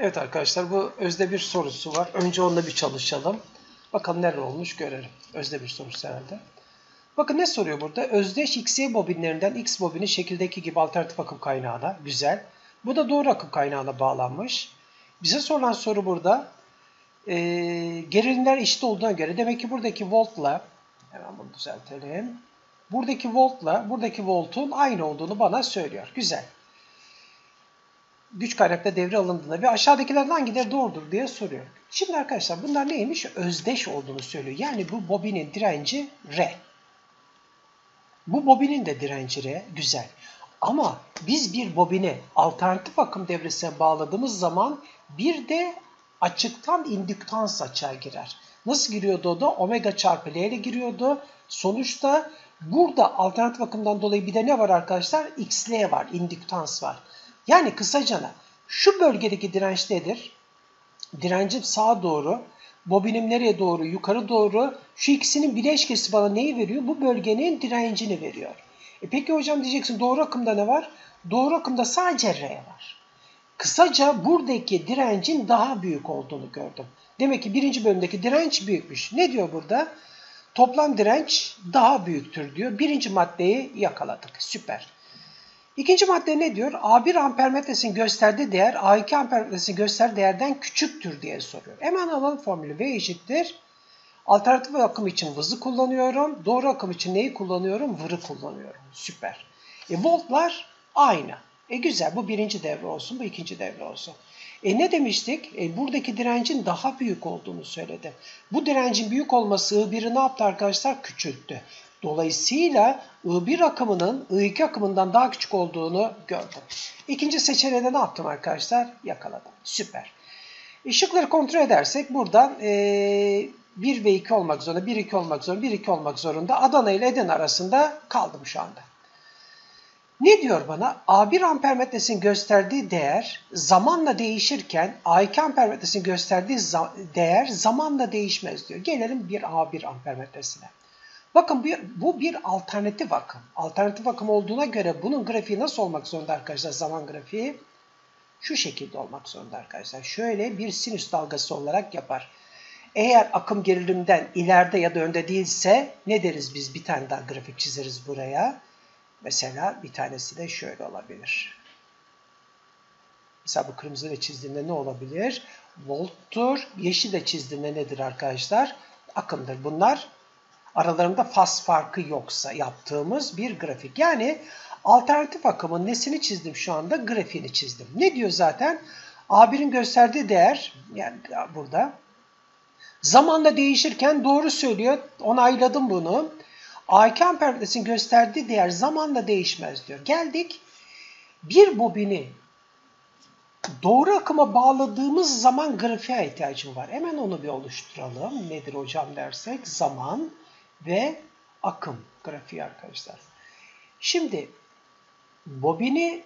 Evet arkadaşlar, bu özde bir sorusu var. Önce onunla bir çalışalım. Bakalım neler olmuş görelim. Özde bir sorusu herhalde. Bakın ne soruyor burada? Özdeş XY bobinlerinden X bobini şekildeki gibi alternatif akım kaynağına. Güzel. Bu da doğru akım kaynağına bağlanmış. Bize sorulan soru burada. Gerilimler eşit olduğuna göre demek ki buradaki voltla, hemen bunu düzeltelim. Buradaki voltla buradaki voltun aynı olduğunu bana söylüyor. Güzel. Güç kaynakta devre alındığında ve aşağıdakilerden hangileri doğrudur diye soruyor. Şimdi arkadaşlar bunlar neymiş? Özdeş olduğunu söylüyor. Yani bu bobinin direnci R. Bu bobinin de direnci R. Güzel. Ama biz bir bobine alternatif akım devresine bağladığımız zaman bir de açıktan indüktans açığa girer. Nasıl giriyordu o da? Omega çarpı L ile giriyordu. Sonuçta burada alternatif akımdan dolayı bir de ne var arkadaşlar? XL var, indüktans var. Yani kısacana şu bölgedeki direnç nedir? Direncim sağa doğru, bobinim nereye doğru? Yukarı doğru. Şu ikisinin bileşkesi bana neyi veriyor? Bu bölgenin direncini veriyor. Peki hocam diyeceksin, doğru akımda ne var? Doğru akımda sadece R var. Kısaca buradaki direncin daha büyük olduğunu gördüm. Demek ki birinci bölümdeki direnç büyükmüş. Ne diyor burada? Toplam direnç daha büyüktür diyor. Birinci maddeyi yakaladık. Süper. İkinci madde ne diyor? A1 ampermetresinin gösterdiği değer A2 ampermetresinin gösterdiği değerden küçüktür diye soruyor. Hemen alalım formülü. V eşittir. Alternatif akım için vızı kullanıyorum. Doğru akım için neyi kullanıyorum? Vırı kullanıyorum. Süper. Voltlar aynı. Güzel. Bu birinci devre olsun. Bu ikinci devre olsun. Ne demiştik? Buradaki direncin daha büyük olduğunu söyledi. Bu direncin büyük olması I1'i ne yaptı arkadaşlar? Küçülttü. Dolayısıyla I1 akımının I2 akımından daha küçük olduğunu gördüm. İkinci seçeneği ne yaptım arkadaşlar? Yakaladım. Süper. Şıkları kontrol edersek buradan 1 ve 2 olmak zorunda, 1, 2 olmak zorunda, 1, 2 olmak zorunda Adana ile Eden arasında kaldım şu anda. Ne diyor bana? A1 ampermetresinin gösterdiği değer zamanla değişirken A2 ampermetresinin gösterdiği değer zamanla değişmez diyor. Gelelim bir A1 ampermetresine. Bakın bu bir alternatif akım. Alternatif akım olduğuna göre bunun grafiği nasıl olmak zorunda arkadaşlar? Zaman grafiği şu şekilde olmak zorunda arkadaşlar. Şöyle bir sinüs dalgası olarak yapar. Eğer akım gerilimden ileride ya da önde değilse ne deriz biz? Bir tane daha grafik çizeriz buraya. Mesela bir tanesi de şöyle olabilir. Mesela bu kırmızı ile çizdiğinde ne olabilir? Volttur. Yeşil ile çizdiğinde nedir arkadaşlar? Akımdır. Bunlar aralarında faz farkı yoksa yaptığımız bir grafik. Yani alternatif akımın nesini çizdim şu anda? Grafiğini çizdim. Ne diyor zaten? A1'in gösterdiği değer, yani burada, zamanla değişirken doğru söylüyor. Onayladım bunu. A2 ampermetresinin gösterdiği değer zamanla değişmez diyor. Geldik. Bir bobini doğru akıma bağladığımız zaman grafiğe ihtiyacım var. Hemen onu bir oluşturalım. Nedir hocam dersek? Zaman ve akım grafiği arkadaşlar. Şimdi bobini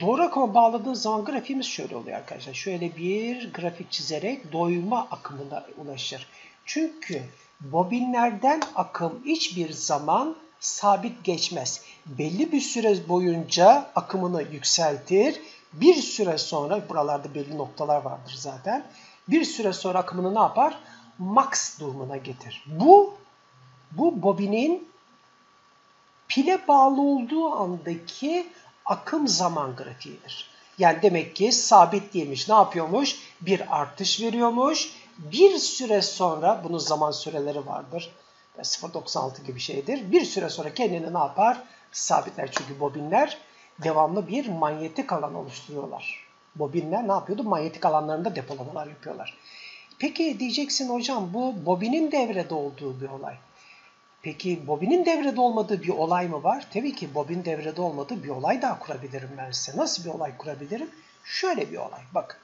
doğru akıma bağladığımız zaman grafiğimiz şöyle oluyor arkadaşlar. Şöyle bir grafik çizerek doyma akımına ulaşır. Çünkü bobinlerden akım hiçbir zaman sabit geçmez. Belli bir süre boyunca akımını yükseltir. Bir süre sonra, buralarda belli noktalar vardır zaten. Bir süre sonra akımını ne yapar? Max durumuna getir. Bu bobinin pile bağlı olduğu andaki akım zaman grafiğidir. Yani demek ki sabit değilmiş. Ne yapıyormuş? Bir artış veriyormuş. Bir süre sonra, bunun zaman süreleri vardır. 0.96 gibi şeydir. Bir süre sonra kendini ne yapar? Sabitler. Çünkü bobinler devamlı bir manyetik alan oluşturuyorlar. Bobinler ne yapıyordu? Manyetik alanlarında depolamalar yapıyorlar. Peki diyeceksin hocam, bu bobinin devrede olduğu bir olay. Peki bobinin devrede olmadığı bir olay mı var? Tabii ki bobin devrede olmadığı bir olay daha kurabilirim ben size. Nasıl bir olay kurabilirim? Şöyle bir olay. Bakın.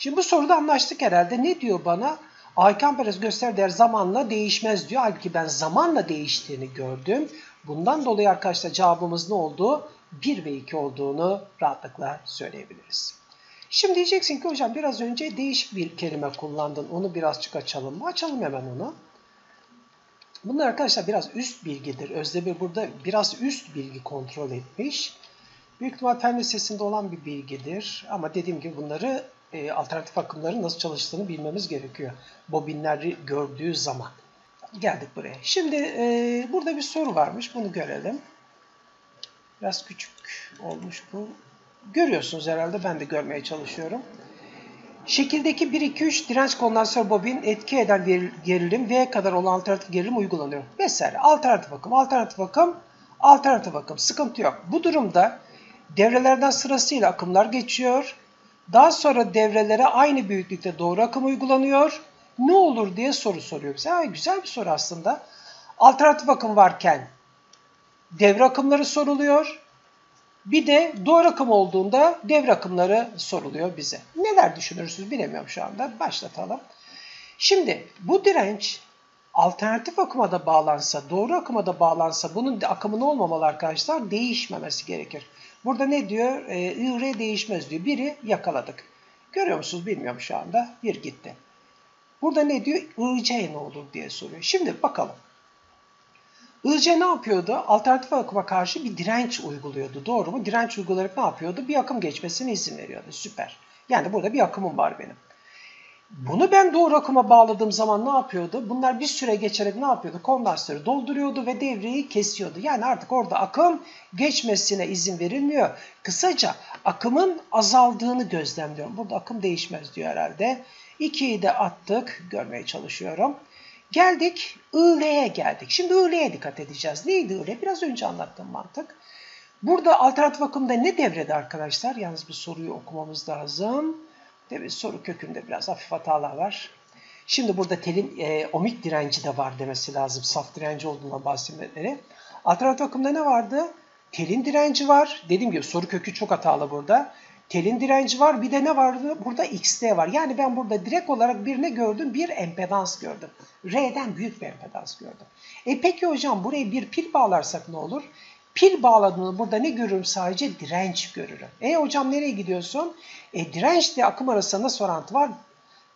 Şimdi bu soruda anlaştık herhalde. Ne diyor bana? A2 ampermetresinin gösterdiği değer zamanla değişmez diyor. Halbuki ben zamanla değiştiğini gördüm. Bundan dolayı arkadaşlar cevabımız ne oldu? 1 ve 2 olduğunu rahatlıkla söyleyebiliriz. Şimdi diyeceksin ki hocam biraz önce değişik bir kelime kullandın. Onu birazcık açalım mı? Açalım hemen onu. Bunlar arkadaşlar biraz üst bilgidir. Özdemir burada biraz üst bilgi kontrol etmiş. Büyük ihtimal fen lisesinde olan bir bilgidir. Ama dediğim gibi bunları alternatif akımların nasıl çalıştığını bilmemiz gerekiyor. Bobinleri gördüğü zaman. Geldik buraya. Şimdi burada bir soru varmış. Bunu görelim. Biraz küçük olmuş bu. Görüyorsunuz herhalde. Ben de görmeye çalışıyorum. Şekildeki 1-2-3 direnç kondansör bobin etki eden gerilim V'ye kadar olan alternatif gerilim uygulanıyor. Mesela alternatif akım, alternatif akım, alternatif akım. Sıkıntı yok. Bu durumda devrelerden sırasıyla akımlar geçiyor. Daha sonra devrelere aynı büyüklükte doğru akım uygulanıyor. Ne olur diye soru soruyor bize. Ha, güzel bir soru aslında. Alternatif akım varken devre akımları soruluyor. Bir de doğru akım olduğunda devre akımları soruluyor bize. Neler düşünürsünüz bilemiyorum şu anda. Başlatalım. Şimdi bu direnç alternatif akıma da bağlansa, doğru akıma da bağlansa bunun akımın olmamalı arkadaşlar, değişmemesi gerekir. Burada ne diyor? I, R değişmez diyor. Biri yakaladık. Görüyor musunuz bilmiyorum şu anda. Bir gitti. Burada ne diyor? IC ne olur diye soruyor. Şimdi bakalım. IC ne yapıyordu? Alternatif akıma karşı bir direnç uyguluyordu. Doğru mu? Direnç uygulayarak ne yapıyordu? Bir akım geçmesine izin veriyordu. Süper. Yani burada bir akımım var benim. Bunu ben doğru akıma bağladığım zaman ne yapıyordu? Bunlar bir süre geçerek ne yapıyordu? Kondansatörü dolduruyordu ve devreyi kesiyordu. Yani artık orada akım geçmesine izin verilmiyor. Kısaca akımın azaldığını gözlemliyorum. Burada akım değişmez diyor herhalde. 2'yi de attık. Görmeye çalışıyorum. Geldik. IL'ye geldik. Şimdi IL'ye dikkat edeceğiz. Neydi IL? Biraz önce anlattığım mantık. Burada alternatif akımda ne devrede arkadaşlar? Yalnız bu soruyu okumamız lazım. Tabii soru kökünde biraz hafif hatalar var. Şimdi burada telin ohmik direnci de var demesi lazım. Saf direnci olduğundan bahsetmeleri. Alternatif akımda ne vardı? Telin direnci var. Dediğim gibi soru kökü çok hatalı burada. Telin direnci var. Bir de ne vardı? Burada XD var. Yani ben burada direkt olarak bir ne gördüm? Bir empedans gördüm. R'den büyük bir empedans gördüm. E peki hocam buraya bir pil bağlarsak ne olur? Pil bağladığında burada ne görürüm? Sadece direnç görürüm. E hocam nereye gidiyorsun? E dirençle akım arasında nasıl orantı var?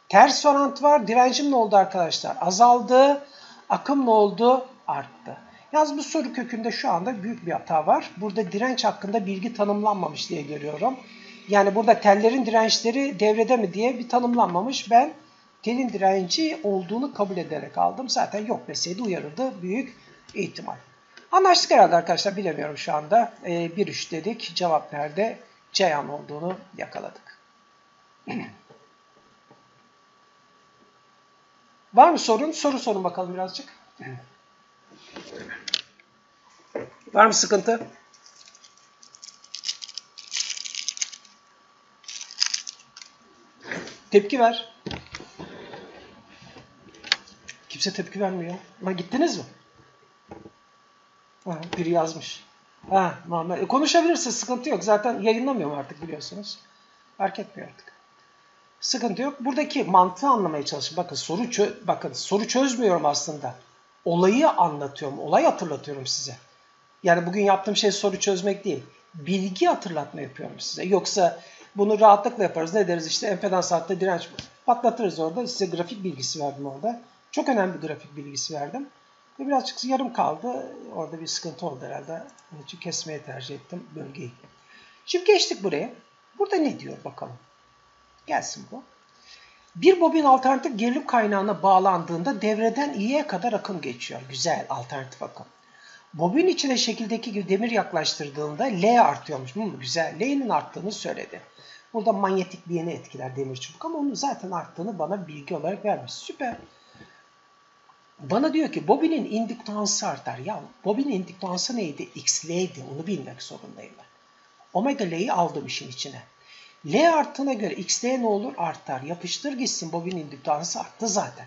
Ters orantı var. Direncim ne oldu arkadaşlar? Azaldı. Akım ne oldu? Arttı. Yalnız bu soru kökünde şu anda büyük bir hata var. Burada direnç hakkında bilgi tanımlanmamış diye görüyorum. Yani burada tellerin dirençleri devrede mi diye bir tanımlanmamış. Ben telin direnci olduğunu kabul ederek aldım. Zaten yok deseydi uyarırdı. Büyük ihtimal. Anlaştık herhalde arkadaşlar. Bilemiyorum şu anda. 1-3 dedik. Cevap nerede? Ceyhan olduğunu yakaladık. Var mı sorun? Soru sorun bakalım birazcık. Var mı sıkıntı? Tepki ver. Kimse tepki vermiyor. Ama gittiniz mi? Ha, biri yazmış. Ha, Muhammed. Konuşabilirsiniz, sıkıntı yok. Zaten yayınlamıyorum artık biliyorsunuz. Fark etmiyor artık. Sıkıntı yok. Buradaki mantığı anlamaya çalışın. Bakın soru çözmüyorum aslında. Olayı anlatıyorum. Olay hatırlatıyorum size. Yani bugün yaptığım şey soru çözmek değil. Bilgi hatırlatma yapıyorum size. Yoksa bunu rahatlıkla yaparız. Ne deriz işte empedans hattı direnç patlatırız orada. Size grafik bilgisi verdim orada. Çok önemli bir grafik bilgisi verdim. Ve birazcık yarım kaldı. Orada bir sıkıntı oldu herhalde. Onun için kesmeye tercih ettim bölgeyi. Şimdi geçtik buraya. Burada ne diyor bakalım. Gelsin bu. Bir bobin alternatif gerilim kaynağına bağlandığında devreden İ'ye kadar akım geçiyor. Güzel alternatif akım. Bobin içine şekildeki gibi demir yaklaştırdığında L artıyormuş. Güzel. L'nin arttığını söyledi. Burada manyetik bir yeni etkiler demir çubuk ama onun zaten arttığını bana bilgi olarak vermiş. Süper. Bana diyor ki bobinin indüktansı artar. Ya bobinin indüktansı neydi? XL'ydi. Onu bilmek zorundayım ben. Omega L'yi aldım işin içine. L arttığına göre XL ne olur? Artar. Yapıştır gitsin. Bobinin indüktansı arttı zaten.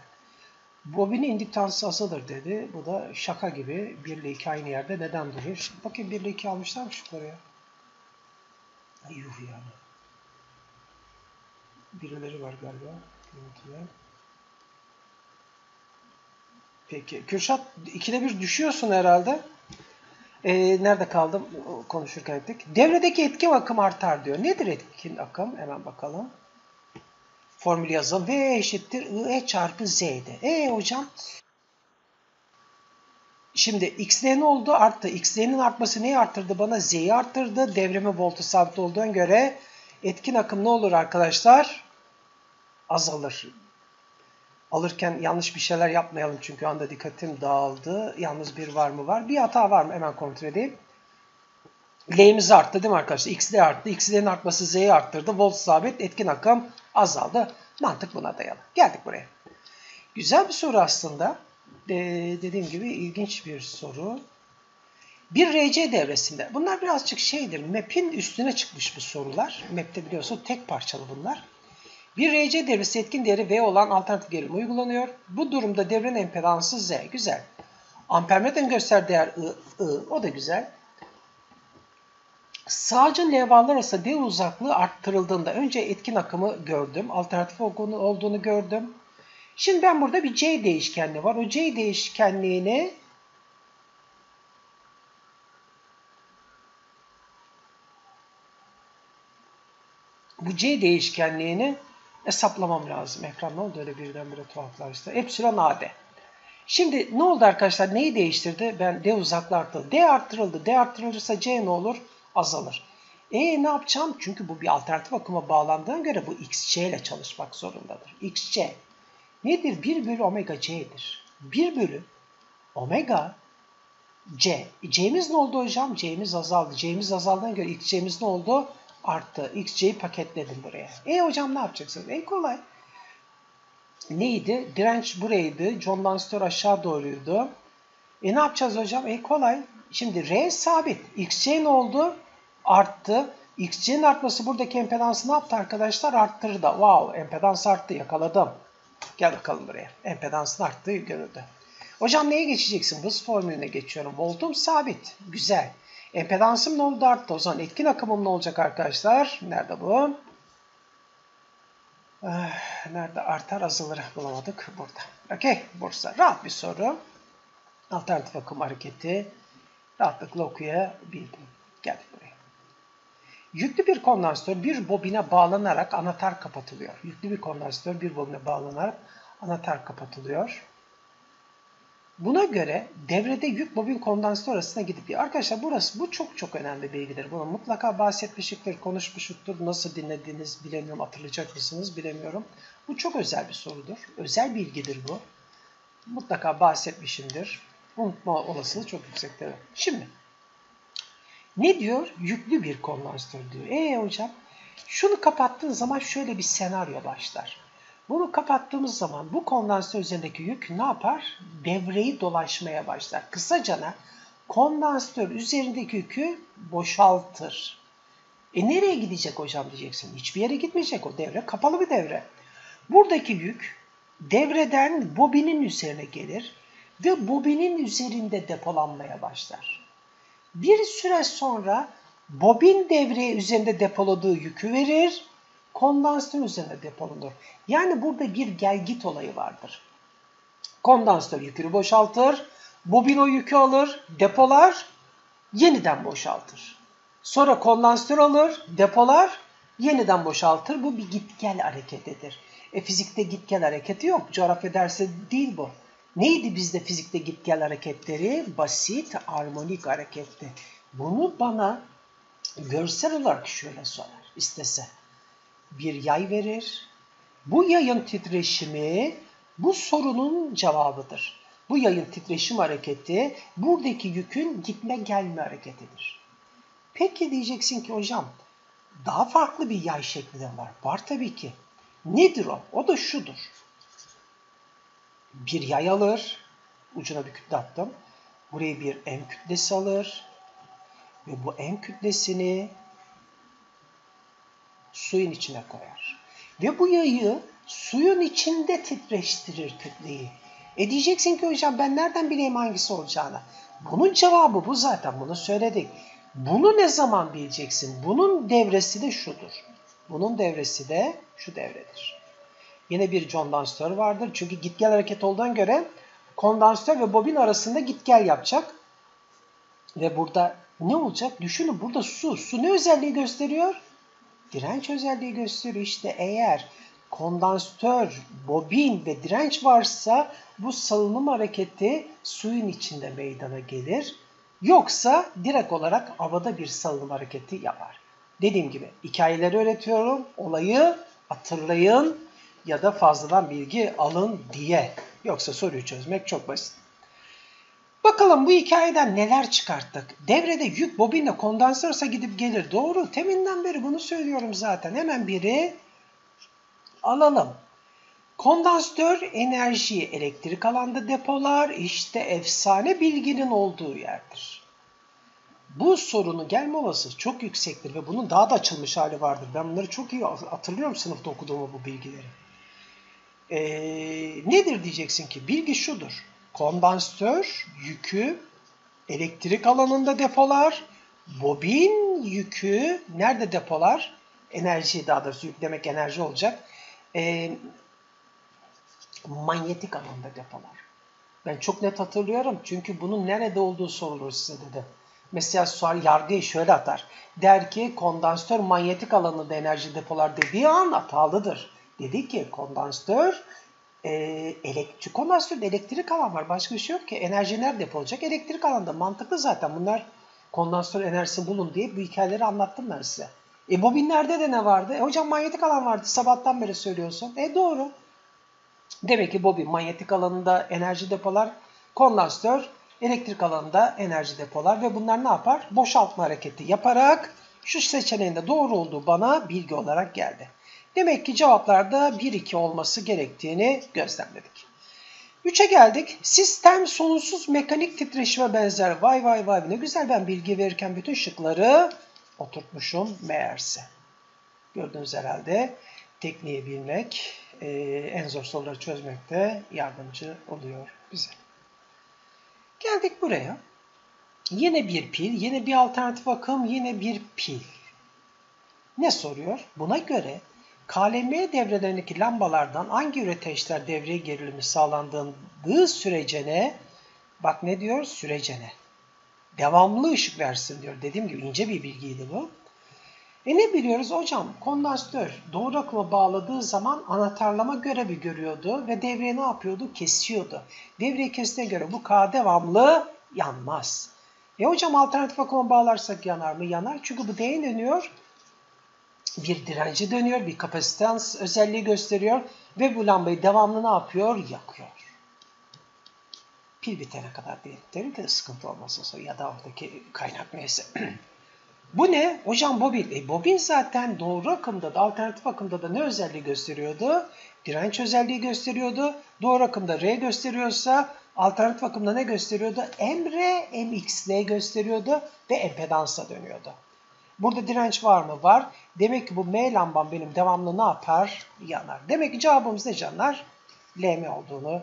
Bobinin indüktansı azalır dedi. Bu da şaka gibi. 1 ile 2 aynı yerde neden duruyor? Şimdi bakayım 1 ile 2 almışlar mı şu paraya? Ay yuh yani. Birileri var galiba. Görüntüler. Peki. Kürşat 2'de 1 düşüyorsun herhalde. Nerede kaldım? Konuşurken ettik. Devredeki etkin akım artar diyor. Nedir etkin akım? Hemen bakalım. Formül yazalım. V eşittir I çarpı Z'de. Hocam Şimdi x'l ne oldu? Arttı. X'l'nin artması neyi arttırdı? Bana z'yi arttırdı. Devrimi voltu sabit olduğuna göre etkin akım ne olur arkadaşlar? Azalır. Alırken yanlış bir şeyler yapmayalım çünkü anda dikkatim dağıldı. Yalnız bir var mı var? Bir hata var mı? Hemen kontrol edeyim. L'imiz arttı değil mi arkadaşlar? X'l arttı. X'l'nin artması z'yi arttırdı. Volt sabit, etkin akım azaldı. Mantık buna dayalı. Geldik buraya. Güzel bir soru aslında. Dediğim gibi ilginç bir soru. Bir RC devresinde. Bunlar birazcık şeydir. Map'in üstüne çıkmış bu sorular. Map'te biliyorsun tek parçalı bunlar. Bir RC devresi etkin değeri V olan alternatif gerilim uygulanıyor. Bu durumda devrenin impedansı Z. Güzel. Ampermetreden göster değer I. O da güzel. Sağcı levhalar arası D uzaklığı arttırıldığında önce etkin akımı gördüm. Alternatif olduğunu gördüm. Şimdi ben burada bir C değişkenliği var. O C değişkenliğini hesaplamam lazım. Ekran ne oldu öyle birdenbire tuhaflaştı. Epsilon AD. Şimdi ne oldu arkadaşlar? Neyi değiştirdi? Ben D uzaklığı arttırdı. D arttırıldı. D arttırılırsa C ne olur? Azalır. Ne yapacağım? Çünkü bu bir alternatif akıma bağlandığına göre bu XC ile çalışmak zorundadır. XC nedir? 1 bölü omega c'dir. 1 bölü omega c. C'miz ne oldu hocam? C'miz azaldı. C'miz azaldığına göre xc'miz ne oldu? Arttı. Xc'yi paketledim buraya. Hocam ne yapacaksınız? Kolay. Neydi? Direnç buraydı. John Lansdor aşağı doğruydu. Ne yapacağız hocam? Kolay. Şimdi R sabit. Xc ne oldu? Arttı. Xc'nin artması buradaki empedansı ne yaptı arkadaşlar? Arttırdı. Wow, empedans arttı. Yakaladım. Gel bakalım buraya. Empedansın arttığı görüldü. Hocam neye geçeceksin? Hız formülüne geçiyorum. Voltum sabit. Güzel. Empedansım ne oldu? Arttı. O zaman etkin akımım ne olacak arkadaşlar? Nerede bu? Nerede? Artar azalır. Bulamadık. Burada. Okey. Bursa. Rahat bir soru. Alternatif akım hareketi. Rahatlıkla okuyabildim. Geldik buraya. Yüklü bir kondansatör bir bobine bağlanarak anahtar kapatılıyor. Buna göre devrede yük bobin kondansatör arasına gidip... Arkadaşlar burası bu çok önemli bilgidir. Bunu mutlaka bahsetmişiktir, konuşmuşuktur. Nasıl dinlediğiniz bilemiyorum, hatırlayacak mısınız bilemiyorum. Bu çok özel bir sorudur. Özel bilgidir bu. Mutlaka bahsetmişimdir. Unutma olasılığı çok yüksektir. Şimdi... Ne diyor? Yüklü bir kondansatör diyor. Hocam şunu kapattığın zaman şöyle bir senaryo başlar. Bunu kapattığımız zaman bu kondansatör üzerindeki yük ne yapar? Devreyi dolaşmaya başlar. Kısacana kondansatör üzerindeki yükü boşaltır. Nereye gidecek hocam diyeceksin. Hiçbir yere gitmeyecek o devre. Kapalı bir devre. Buradaki yük devreden bobinin üzerine gelir ve bobinin üzerinde depolanmaya başlar. Bir süre sonra bobin devreye üzerinde depoladığı yükü verir, kondansatör üzerine depolanır. Yani burada bir gel-git olayı vardır. Kondansatör yükünü boşaltır, bobin o yükü alır, depolar, yeniden boşaltır. Sonra kondansatör alır, depolar, yeniden boşaltır. Bu bir git-gel hareketidir. Fizikte git-gel hareketi yok, coğrafya dersi değil bu. Neydi bizde fizikte git-gel hareketleri? Basit, harmonik hareketti. Bunu bana görsel olarak şöyle sorar istese. Bir yay verir. Bu yayın titreşimi bu sorunun cevabıdır. Bu yayın titreşim hareketi buradaki yükün gitme gelme hareketidir. Peki diyeceksin ki hocam daha farklı bir yay şekli de var. Var tabii ki. Nedir o? O da şudur. Bir yay alır, ucuna bir kütle attım. Buraya bir M kütlesi alır ve bu M kütlesini suyun içine koyar. Ve bu yayı suyun içinde titreştirir kütleyi. Diyeceksin ki hocam ben nereden bileyim hangisi olacağını? Bunun cevabı bu zaten, bunu söyledik. Bunu ne zaman bileceksin? Bunun devresi de şudur. Bunun devresi de şu devredir. Yine bir kondansatör vardır. Çünkü gitgel hareket olduğuna göre kondansatör ve bobin arasında gitgel yapacak. Ve burada ne olacak? Düşünün burada su. Su ne özelliği gösteriyor? Direnç özelliği gösteriyor. İşte eğer kondansatör, bobin ve direnç varsa bu salınım hareketi suyun içinde meydana gelir. Yoksa direkt olarak havada bir salınım hareketi yapar. Dediğim gibi hikayeleri öğretiyorum. Olayı hatırlayın ya da fazladan bilgi alın diye. Yoksa soruyu çözmek çok basit. Bakalım bu hikayeden neler çıkarttık? Devrede yük bobinle kondansatörse gidip gelir. Doğru. Teminden beri bunu söylüyorum zaten. Hemen biri alalım. Kondansatör enerjiyi elektrik alanda depolar, işte efsane bilginin olduğu yerdir. Bu sorunun gelme olasılığı çok yüksektir ve bunun daha da açılmış hali vardır. Ben bunları çok iyi hatırlıyorum sınıfta okuduğumu bu bilgileri. Nedir diyeceksin ki? Bilgi şudur. Kondansatör yükü elektrik alanında depolar, bobin yükü nerede depolar? Enerjiyi daha doğrusu yük demek enerji olacak. Manyetik alanda depolar. Ben çok net hatırlıyorum çünkü bunun nerede olduğu sorulur size dedi. Mesela Sual yargıyı şöyle atar. Der ki kondansatör manyetik alanında enerji depolar dediği an hatalıdır. Dedi ki kondansatör kondansatörde elektrik alan var. Başka bir şey yok ki. Enerji nerede depolanacak? Elektrik alanda. Mantıklı zaten. Bunlar kondansatör enerjisi bulun diye bu hikayeleri anlattım ben size. Bobinlerde de ne vardı? Hocam manyetik alan vardı. Sabahtan beri söylüyorsun. Doğru. Demek ki bobin manyetik alanında enerji depolar, kondansatör elektrik alanında enerji depolar ve bunlar ne yapar? Boşaltma hareketi yaparak şu seçeneğin de doğru olduğu bana bilgi olarak geldi. Demek ki cevaplarda 1-2 olması gerektiğini gözlemledik. 3'e geldik. Sistem sonsuz mekanik titreşime benzer. Vay vay vay ne güzel ben bilgi verirken bütün şıkları oturtmuşum meğerse. Gördünüz herhalde tekniği bilmek en zor soruları çözmekte yardımcı oluyor bize. Geldik buraya. Yine bir pil, yine bir alternatif akım, yine bir pil. Ne soruyor? Buna göre KLM devrelerindeki lambalardan hangi üreteçler devreye gerilimi sağlandığı sürecene, bak ne diyor? Sürecene. Devamlı ışık versin diyor. Dediğim gibi ince bir bilgiydi bu. Ne biliyoruz hocam? Kondansatör doğru akıma bağladığı zaman anahtarlama görevi görüyordu ve devreye ne yapıyordu? Kesiyordu. Devreyi kestiğine göre bu K devamlı yanmaz. Hocam alternatif akıma bağlarsak yanar mı? Yanar. Çünkü bu D'ye dönüyor. Bir direnci dönüyor. Bir kapasitans özelliği gösteriyor. Ve bu lambayı devamlı ne yapıyor? Yakıyor. Pil bitene kadar diyelim ki sıkıntı olmasın ya da oradaki kaynak neyse. Bu ne? Hocam bobin. Bobin zaten doğru akımda da alternatif akımda da ne özelliği gösteriyordu? Direnç özelliği gösteriyordu. Doğru akımda R gösteriyorsa alternatif akımda ne gösteriyordu? MR, MXL gösteriyordu ve empedansa dönüyordu. Burada direnç var mı? Var. Demek ki bu M lambam benim devamlı ne yapar? Yanar. Demek ki cevabımız ne canlar? LM olduğunu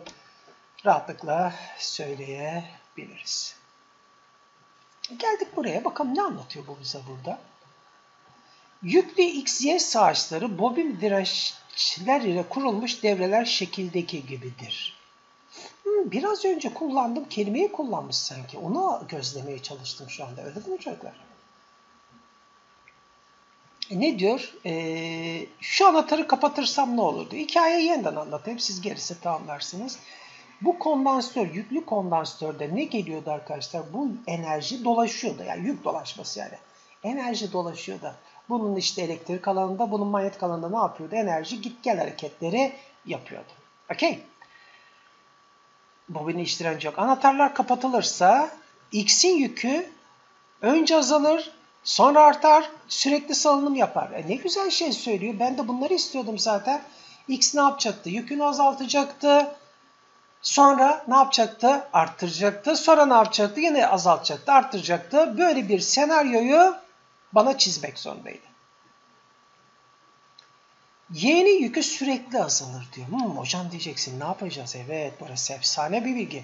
rahatlıkla söyleyebiliriz. Geldik buraya. Bakalım ne anlatıyor bu bize burada? Yüklü XY saçları bobin dirençler ile kurulmuş devreler şekildeki gibidir. Biraz önce kullandığım kelimeyi kullanmış sanki. Onu gözlemeye çalıştım şu anda. Öyle değil mi çocuklar? Ne diyor? Şu anahtarı kapatırsam ne olurdu? Hikayeyi yeniden anlatayım. Siz gerisi tamamlarsınız. Bu kondansatör, yüklü kondansatörde ne geliyordu arkadaşlar? Bu enerji dolaşıyordu. Yani yük dolaşması yani. Enerji dolaşıyordu. Bunun işte elektrik alanında, bunun manyetik alanında ne yapıyordu? Enerji git gel hareketleri yapıyordu. Okey. Bobini hiç direnci yok. Anahtarlar kapatılırsa X'in yükü önce azalır, sonra artar, sürekli salınım yapar. Ne güzel şey söylüyor. Ben de bunları istiyordum zaten. X ne yapacaktı? Yükünü azaltacaktı. Sonra ne yapacaktı? Arttıracaktı. Sonra ne yapacaktı? Yine azaltacaktı, arttıracaktı. Böyle bir senaryoyu bana çizmek zorundaydı. Y'nin yükü sürekli azalır diyor. Hocam diyeceksin ne yapacağız? Evet burası efsane bir bilgi.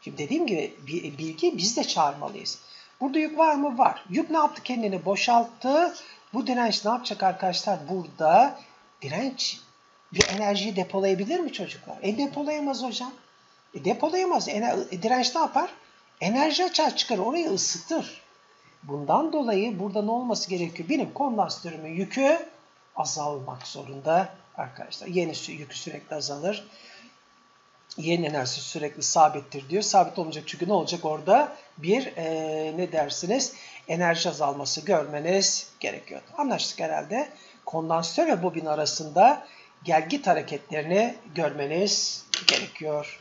Şimdi dediğim gibi bilgi biz de çağırmalıyız. Burada yük var mı? Var. Yük ne yaptı? Kendini boşalttı. Bu direnç ne yapacak arkadaşlar? Burada direnç bir enerjiyi depolayabilir mi çocuklar? Depolayamaz hocam. Depolayamaz. Direnç ne yapar? Enerji açığa çıkar. Orayı ısıtır. Bundan dolayı burada ne olması gerekiyor? Benim kondansatörümün yükü azalmak zorunda arkadaşlar. Yeni yükü sürekli azalır. Yeni enerjisi sürekli sabittir diyor. Sabit olmayacak çünkü ne olacak orada? Bir ne dersiniz? Enerji azalması görmeniz gerekiyor. Anlaştık herhalde. Kondansatör ve bobin arasında gelgit hareketlerini görmeniz gerekiyor.